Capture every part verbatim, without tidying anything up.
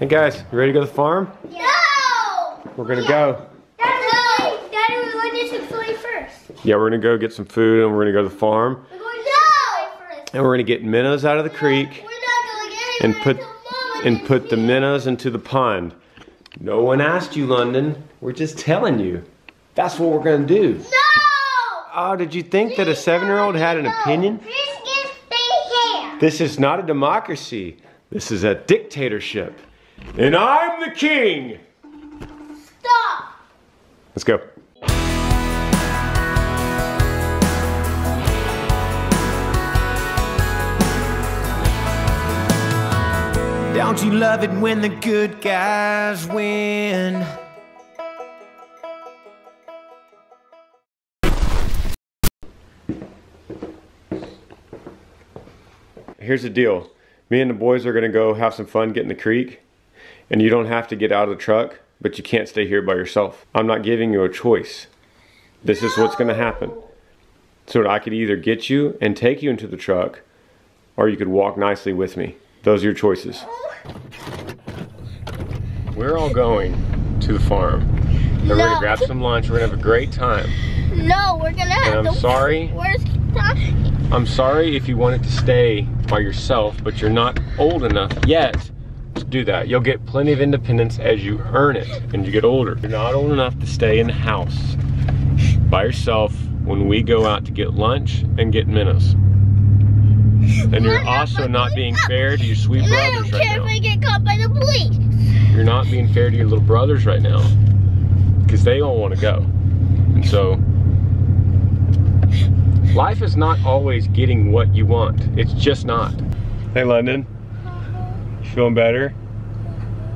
Hey guys, you ready to go to the farm? Yeah. No! We're gonna yeah. go. Daddy, no. Daddy, we're going to get some food first. Yeah, we're gonna go get some food and we're gonna go to the farm. We're going to no. first. And we're gonna get minnows out of the creek. We're not gonna get and put and put the minnows into the pond. No one asked you, London. We're just telling you. That's what we're gonna do. No! Oh, did you think that a seven-year-old had an opinion? This is not a democracy. This is a dictatorship. And I'm the king! Stop! Let's go. Don't you love it when the good guys win? Here's the deal. Me and the boys are gonna go have some fun, get in the creek. And you don't have to get out of the truck, but you can't stay here by yourself. I'm not giving you a choice. This no. is what's gonna happen. So I could either get you and take you into the truck, or you could walk nicely with me. Those are your choices. We're all going to the farm. And no. we're gonna grab some lunch, we're gonna have a great time. No, we're gonna have and I'm the sorry. worst time. I'm sorry if you wanted to stay by yourself, but you're not old enough yet. Do that. You'll get plenty of independence as you earn it and you get older. You're not old enough to stay in the house by yourself when we go out to get lunch and get minnows. And you're also not being fair to your sweet brothers right now. I don't care if I get caught by the police. You're not being fair to your little brothers right now because they all want to go. And so life is not always getting what you want. It's just not. Hey, London. Feeling better?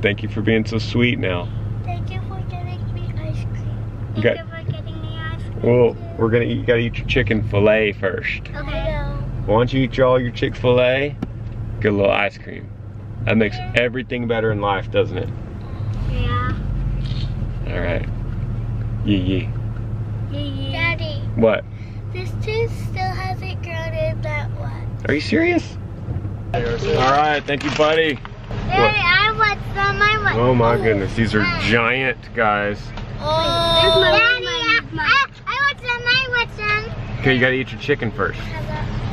Thank you for being so sweet now. Thank you for getting me ice cream. Thank got, you for getting me ice cream. Well, too. we're gonna eat, you gotta eat your chicken fillet first. Okay. Why don't you eat your, all your Chick-fil-A? Get a little ice cream. That makes yeah. everything better in life, doesn't it? Yeah. All right. Yee yee. Yee yee. Daddy. What? This tooth still hasn't grown in that one. Are you serious? Alright, thank you, buddy. Daddy, I want some, I want Oh my some. goodness, these are giant, guys. Oh, there's my Daddy, mom. I, I, I want some, I want some. Okay, you gotta eat your chicken first.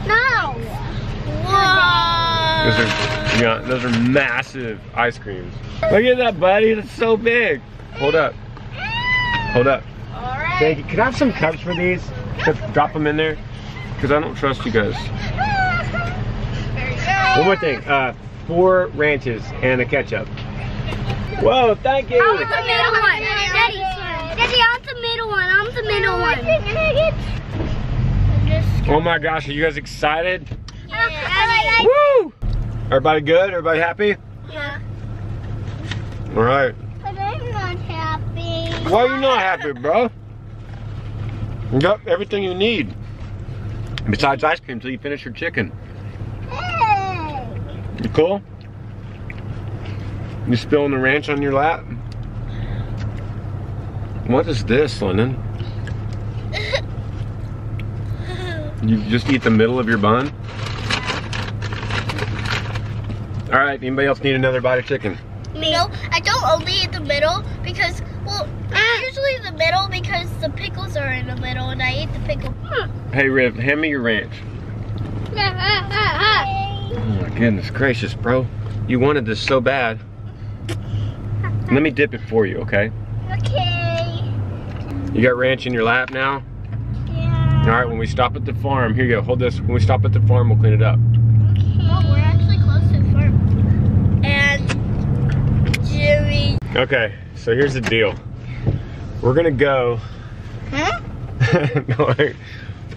No! Whoa! Those are, yeah, those are massive ice creams. Look at that, buddy, that's so big. Hold up. Hold up. Alright. Thank you. Can I have some cups for these? Just drop them in there, because I don't trust you guys. One more thing, uh, four ranches and a ketchup. Whoa, thank you! I want the middle one. Daddy, Daddy, I want the middle one. I want the middle one. Oh my gosh, are you guys excited? Yeah. Woo! Everybody good? Everybody happy? Yeah. Alright. But I'm not happy. Why are you not happy, bro? You got everything you need. Besides ice cream until you finish your chicken. You cool? You spilling the ranch on your lap? What is this, London? You just eat the middle of your bun? Alright, anybody else need another bite of chicken? Me. No, I don't only eat the middle because, well, ah. usually the middle because the pickles are in the middle and I eat the pickle. Hey, Riv, hand me your ranch. Oh my goodness gracious, bro. You wanted this so bad. Let me dip it for you, okay? Okay. You got ranch in your lap now? Yeah. All right, when we stop at the farm, here you go, hold this. When we stop at the farm, we'll clean it up. Okay. Oh, we're actually close to the farm. And Jimmy. Okay, so here's the deal. We're gonna go. Huh? No,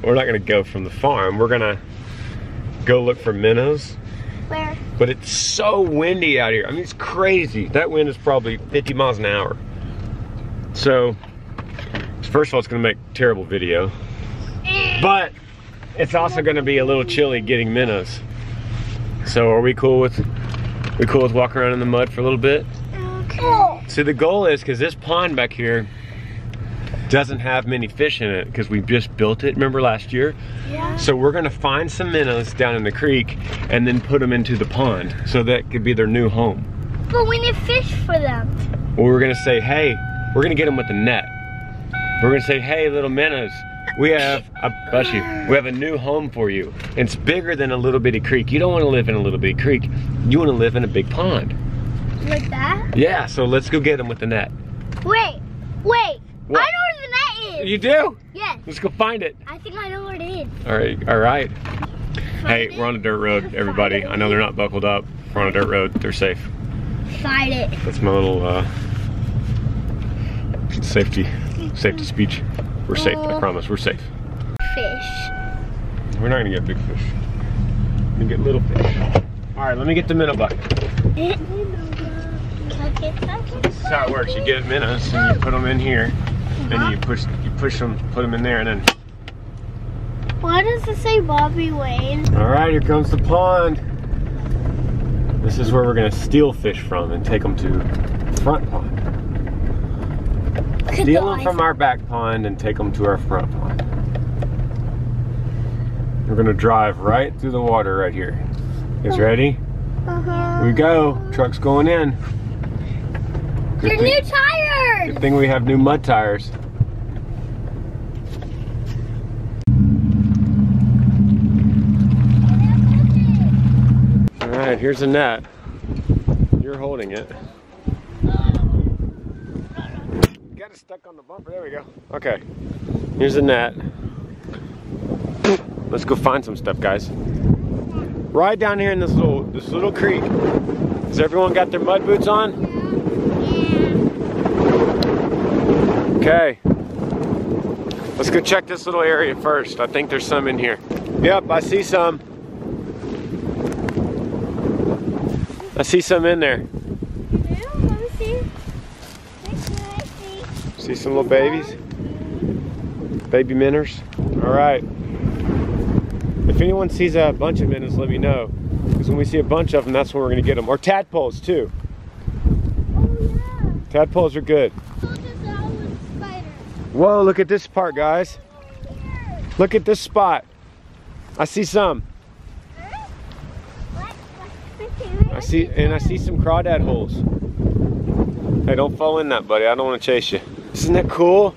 we're not gonna go from the farm. We're gonna go look for minnows. Where? But it's so windy out here. I mean, it's crazy. That wind is probably fifty miles an hour. So, first of all, it's gonna make a terrible video. But it's also gonna be a little chilly getting minnows. So are we cool with, we cool with walking around in the mud for a little bit? Okay. So the goal is, cause this pond back here, doesn't have many fish in it because we just built it, remember last year? Yeah. So we're gonna find some minnows down in the creek and then put them into the pond so that could be their new home. But we need fish for them. Well, we're gonna say, hey, we're gonna get them with the net. We're gonna say, hey, little minnows, we have a bless you, we have a new home for you. It's bigger than a little bitty creek. You don't wanna live in a little bitty creek. You wanna live in a big pond. Like that? Yeah, so let's go get them with the net. Wait, wait, what? I know where the net is. You do? Yes. Let's go find it. I think I know where it is. All right, all right. Find hey, it. We're on a dirt road, everybody. Find I know it. They're not buckled up. We're on a dirt road, they're safe. Find it. That's my little uh, safety safety speech. We're safe, uh, I promise, we're safe. Fish. We're not gonna get big fish. We're gonna get little fish. All right, let me get the minnow bucket. This is how it works. You get minnows and you put them in here, and you push, you push them, put them in there, and then. Why does it say Bobby Wayne? All right, here comes the pond. This is where we're gonna steal fish from and take them to the front pond. Steal them from our back pond and take them to our front pond. We're gonna drive right through the water right here. You guys ready? Uh-huh. Here we go. Truck's going in. Your new tires! Good thing we have new mud tires. Alright, here's a net. You're holding it. Got it stuck on the bumper. There we go. Okay. Here's a net. Let's go find some stuff, guys. Right down here in this little this little creek. Has everyone got their mud boots on? Okay, let's go check this little area first. I think there's some in here. Yep, I see some. I see some in there. Let me see. I see. See some little babies? Baby minnows. All right. If anyone sees a bunch of minnows, let me know. Because when we see a bunch of them, that's when we're going to get them. Or tadpoles, too. Oh, yeah. Tadpoles are good. Whoa, look at this part, guys. Look at this spot. I see some. I see, and I see some crawdad holes. Hey, don't fall in that, buddy. I don't want to chase you. Isn't that cool?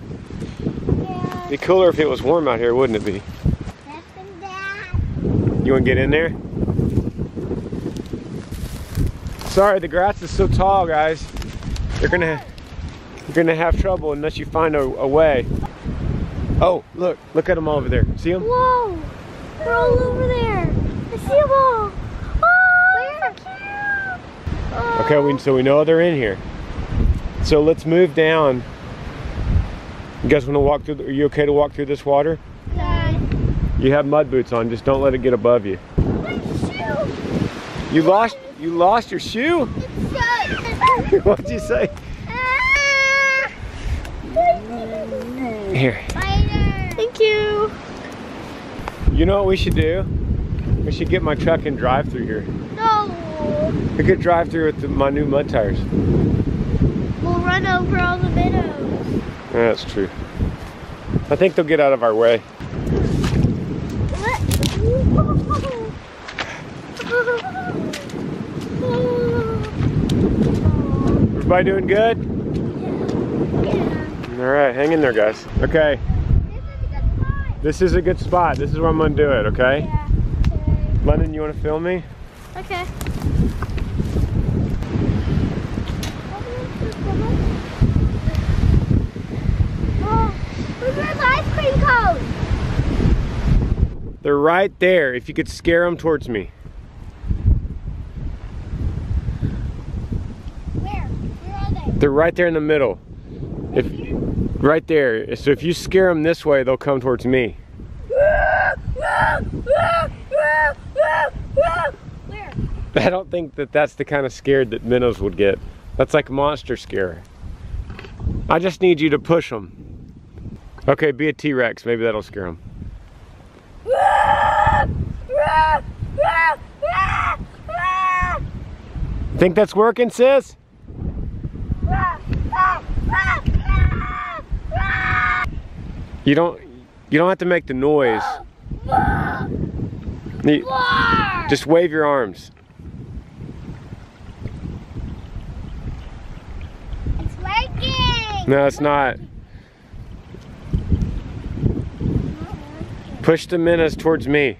Yeah. It'd be cooler if it was warm out here, wouldn't it be? You want to get in there? Sorry, the grass is so tall, guys. They're going to... You're going to have trouble unless you find a, a way. Oh, look. Look at them all over there. See them? Whoa. They're all over there. I see them all. Oh, they're so cute. Oh. Okay, we, so we know they're in here. So let's move down. You guys want to walk through? Are you okay to walk through this water? Yeah. You have mud boots on. Just don't let it get above you. My shoe. You lost, you lost your shoe? It's so What'd you say? Here. Spider. Thank you. You know what we should do? We should get my truck and drive through here. No. We could drive through with the, my new mud tires. We'll run over all the minnows. Yeah, that's true. I think they'll get out of our way. Everybody doing good? All right, hang in there, guys. Okay. This is a good spot. This is where I'm gonna do it, okay? Yeah, okay. London, you wanna film me? Okay. Oh, look at the ice cream cones. They're right there. If you could scare them towards me. Where? Where are they? They're right there in the middle. If, right there. So if you scare them this way, they'll come towards me. Where? I don't think that that's the kind of scared that minnows would get. That's like monster scare. I just need you to push them. Okay, be a T-Rex. Maybe that'll scare them. Think that's working, sis? You don't you don't have to make the noise. You, just wave your arms. It's working. No, it's not. Push the minnows towards me.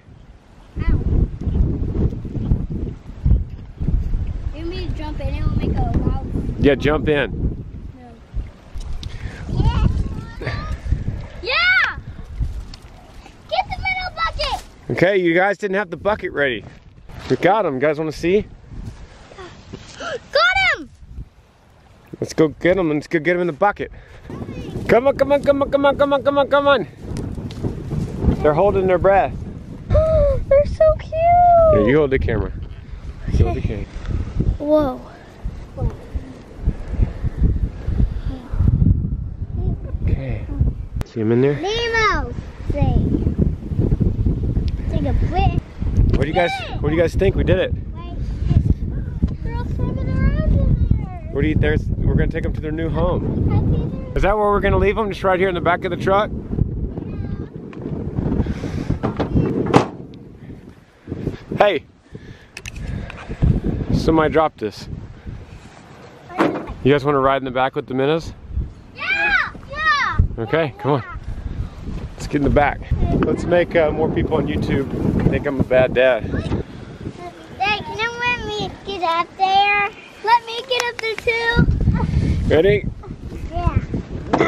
Yeah, jump in. No. Yeah. Yeah! Get the minnow bucket! Okay, you guys didn't have the bucket ready. We got him. You guys want to see? Got him! Let's go get him. Let's go get him in the bucket. Come on, come on, come on, come on, come on, come on, come on. They're holding their breath. They're so cute. Yeah, you hold the camera. Okay. You hold the camera. Whoa. See him in there? Nemo! Take a break. What do you guys what do you guys think? We did it. They're all swimming around in there. What do you there's we're gonna take them to their new home. Is that where we're gonna leave them? Just right here in the back of the truck? Yeah. Hey! Somebody dropped this. You guys wanna ride in the back with the minnows? Okay, come on. Let's get in the back. Let's make uh, more people on YouTube think I'm a bad dad. Dad, can you let me get up there? Let me get up there too. Ready? Yeah.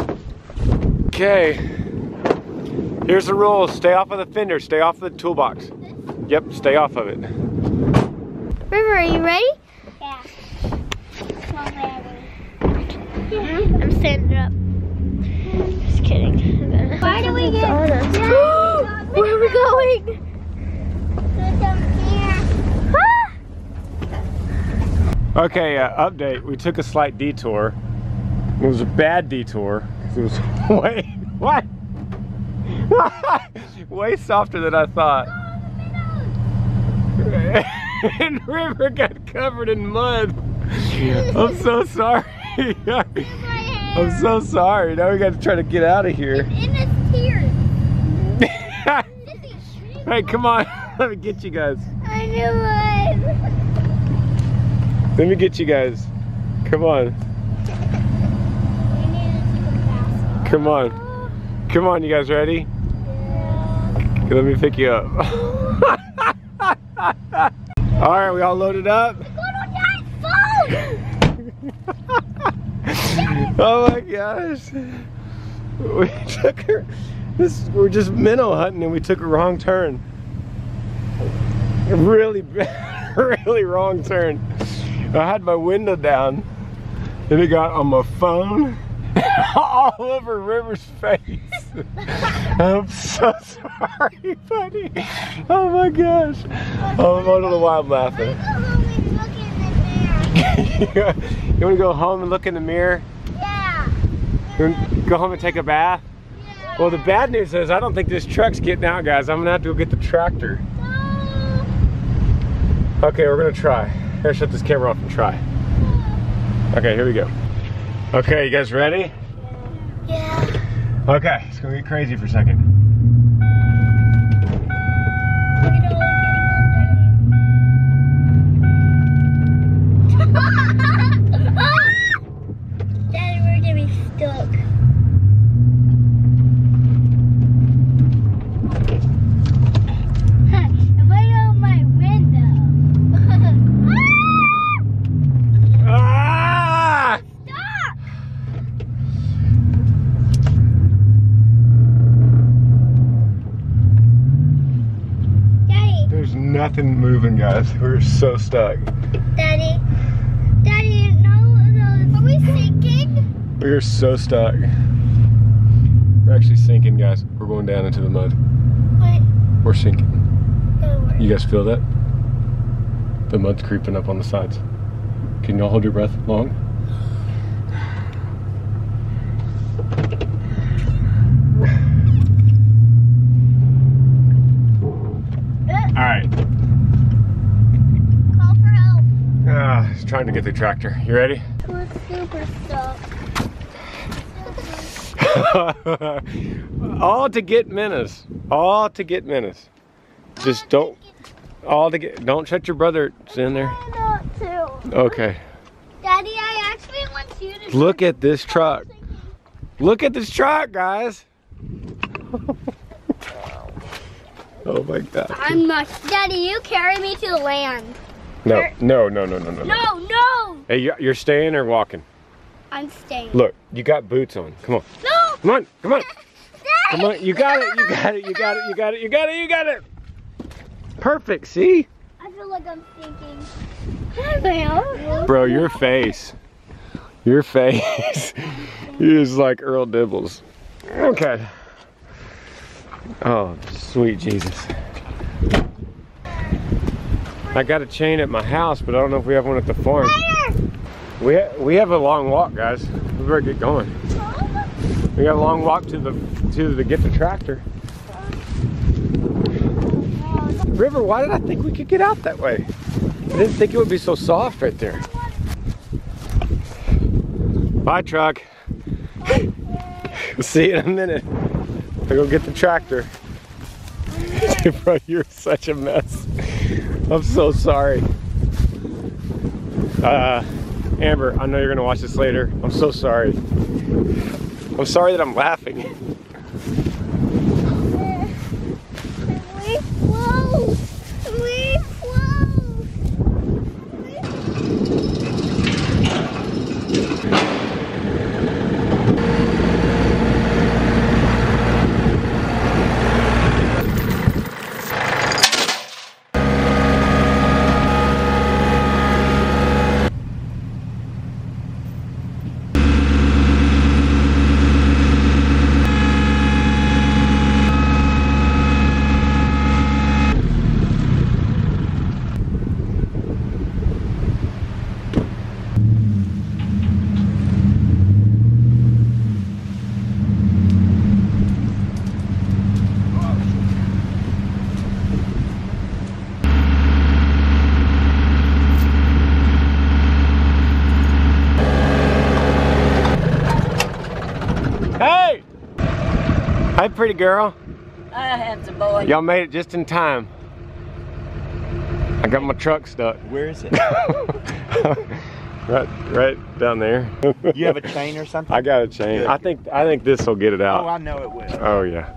Ugh. Okay. Here's the rules. Stay off of the fender. Stay off of the toolbox. Yep, stay off of it. River, are you ready? Yeah. Mm-hmm. I'm standing up. Just kidding. Why do we get yeah, where are we going? Okay, uh, update. We took a slight detour. It was a bad detour. It was way what? Way softer than I thought. And River got covered in mud. I'm so sorry. I'm so sorry. Now we got to try to get out of here. It's in his tears. Hey, come on. Let me get you guys. I knew it. Let me get you guys. Come on. Come on. Come on, you guys ready? Yeah. Okay, let me pick you up. All right, we all loaded up. Oh my gosh, we took her, this, we're just minnow hunting and we took a wrong turn. A really, really wrong turn. I had my window down, then it got on my phone, all over River's face. I'm so sorry, buddy. Oh my gosh. Oh, I'm under the wild laughing. You want to go home and look in the mirror? Go home and take a bath? Yeah. Well, the bad news is I don't think this truck's getting out, guys. I'm going to have to go get the tractor. No. Okay, we're going to try. Here, shut this camera off and try. Okay, here we go. Okay, you guys ready? Yeah. Okay, it's going to get crazy for a second. Nothing moving, guys. We're so stuck. Daddy, Daddy, no, no, are we sinking? We're so stuck. We're actually sinking, guys. We're going down into the mud. What? We're sinking. No, you guys feel that? The mud's creeping up on the sides. Can y'all hold your breath long? Trying to get the tractor. You ready? was super stuck. All to get Menace. All to get Menace. Just don't. All to get. Don't shut your brother in there. I don't to. Okay. Daddy, I actually want you to. Look at this truck. Look at this truck, guys. Oh my God. I'm not. Daddy, you carry me to the land. No, no, no, no, no, no, no. No, no. Hey, you're staying or walking? I'm staying. Look, you got boots on. Come on. No. Come on, come on. Come on, you got it, you got it, you got it, you got it, you got it, you got it. Perfect, see? I feel like I'm thinking. Bro, your face. Your face is like Earl Dibbles. Okay. Oh, sweet Jesus. I got a chain at my house, but I don't know if we have one at the farm. We, ha we have a long walk, guys. We better get going. We got a long walk to the to the get the tractor. River, why did I think we could get out that way? I didn't think it would be so soft right there. Bye, truck. See you in a minute. I go get the tractor. Bro, you're such a mess. I'm so sorry. Uh, Amber, I know you're gonna watch this later. I'm so sorry. I'm sorry that I'm laughing. We're close. We're Hey, pretty girl. I had to, boy. Y'all made it just in time. I got my truck stuck. Where is it? right, right down there. You have a chain or something? I got a chain. Good. I think, I think this will get it out. Oh, I know it will. Oh yeah.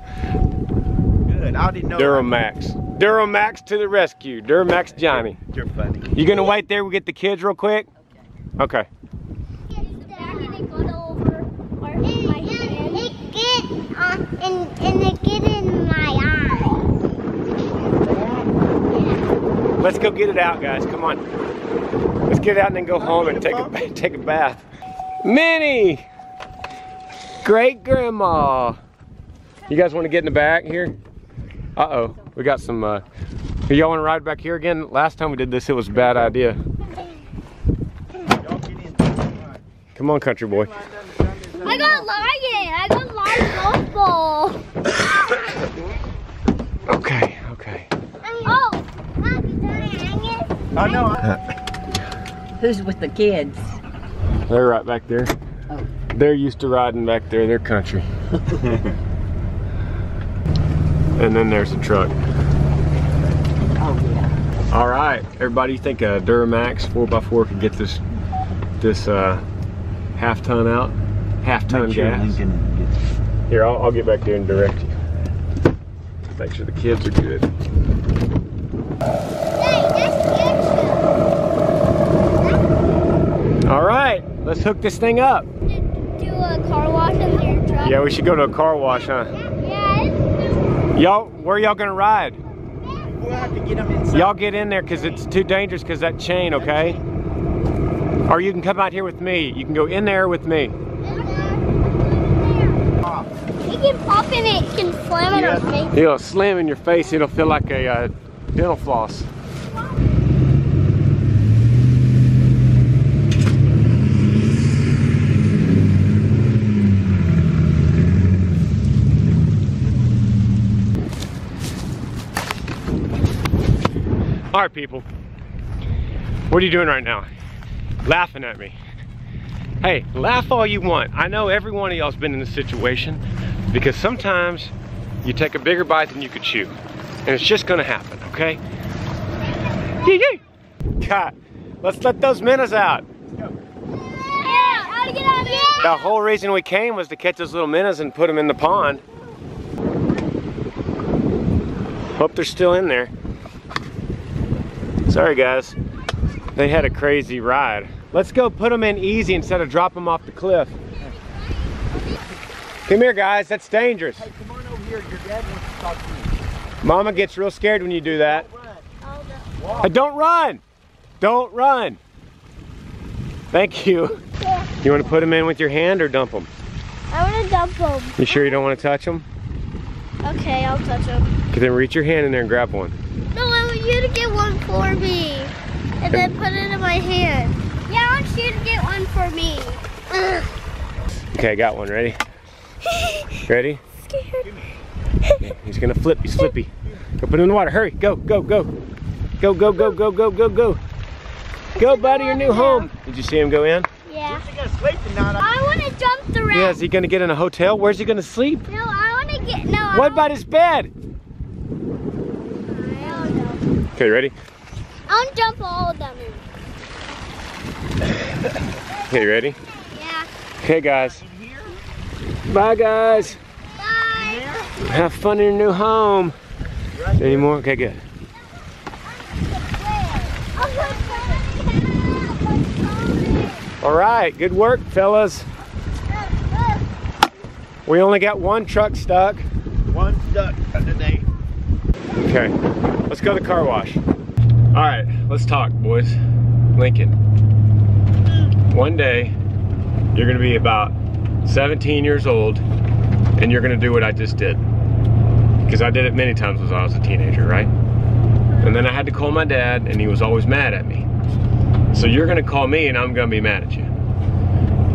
Good. I didn't know. Duramax. Duramax to the rescue. Duramax Johnny. You're funny. You gonna wait there? We get the kids real quick. Okay. Okay. And, and they get in my eye. Let's go get it out, guys. Come on. Let's get it out and then go home and take a, take a bath. Minnie! Great grandma! You guys want to get in the back here? Uh-oh. We got some... Uh, y'all want to ride back here again? Last time we did this, it was a bad idea. Come on, country boy. I got lion! I got lion golf ball! Okay, okay. Oh! I know. Who's with the kids? They're right back there. Oh. They're used to riding back there. They're country. And then there's the truck. Oh, yeah. All right, everybody, you think a Duramax four by four could get this, this uh, half ton out? Half ton sure gas. Get... Here, I'll, I'll get back there and direct you. Make sure the kids are good. All right, let's hook this thing up. Do a car wash in your truck? Yeah, we should go to a car wash, huh? Yeah. Y'all, where y'all gonna ride? We'll have to get them inside. Y'all get in there because it's too dangerous because that chain, okay? Or you can come out here with me. You can go in there with me. It can pop in it, it can slam in yeah. your face. It'll slam in your face, it'll feel like a uh, dental floss. Alright people, what are you doing right now? Laughing at me. Hey, laugh all you want. I know every one of y'all's been in this situation, because sometimes you take a bigger bite than you could chew, and it's just gonna happen, okay? God, let's let those minnows out. The whole reason we came was to catch those little minnows and put them in the pond. Hope they're still in there. Sorry guys, they had a crazy ride. Let's go put them in easy instead of drop them off the cliff. Come here guys, that's dangerous. Hey, come on over here, your dad wants to talk to you. Mama gets real scared when you do that. Don't run. Hey, don't run! Don't run! Thank you. You want to put them in with your hand or dump them? I want to dump them. You sure you don't want to touch them? Okay, I'll touch them. Okay, then reach your hand in there and grab one. No, I want you to get one for me. And then put it in my hand. Yeah, I want you to get one for me. Ugh. Okay, I got one. Ready? Ready? Scared. He's going to flip. He's flippy. Go put him in the water. Hurry. Go, go, go. Go, go, go, go, go, go, go. Go, buddy, your new home. Did you see him go in? Yeah. Where's he going to sleep tonight? I want to jump the raft. Yeah, is he going to get in a hotel? Where's he going to sleep? No, I want to get... No. What about his bed? I don't know. Okay, ready? I want to jump all of them in. Okay, ready? Yeah. Okay, guys. Bye, guys. Bye. Have fun in your new home. Right. Any more? Okay, good. All right, good work, fellas. We only got one truck stuck. One stuck today. Okay, let's go to the car wash. All right, let's talk, boys. Lincoln, one day you're gonna be about seventeen years old and you're gonna do what I just did. Because I did it many times when I was a teenager, right? And then I had to call my dad and he was always mad at me. So you're gonna call me and I'm gonna be mad at you.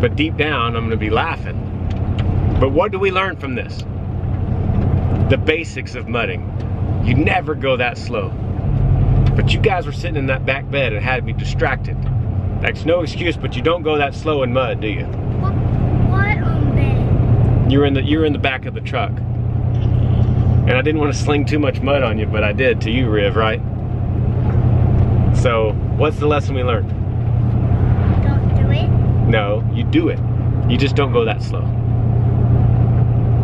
But deep down, I'm gonna be laughing. But what do we learn from this? The basics of mudding. You never go that slow. But you guys were sitting in that back bed and had me distracted. That's no excuse, but you don't go that slow in mud, do you? What, what on bed? You're in the, you're in the back of the truck. And I didn't want to sling too much mud on you, but I did to you, Riv, right? So, what's the lesson we learned? Don't do it. No, you do it. You just don't go that slow.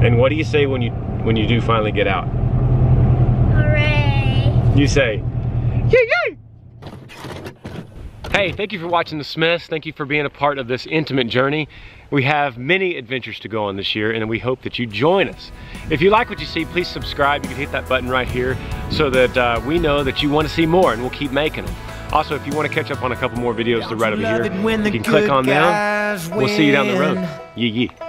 And what do you say when you when you do finally get out? Hooray! You say, yay, yay! Hey, thank you for watching The Smiths. Thank you for being a part of this intimate journey. We have many adventures to go on this year, and we hope that you join us. If you like what you see, please subscribe. You can hit that button right here so that uh, we know that you want to see more, and we'll keep making them. Also, if you want to catch up on a couple more videos, they're right over here. You can click on them. We'll see you down the road. Yee yee.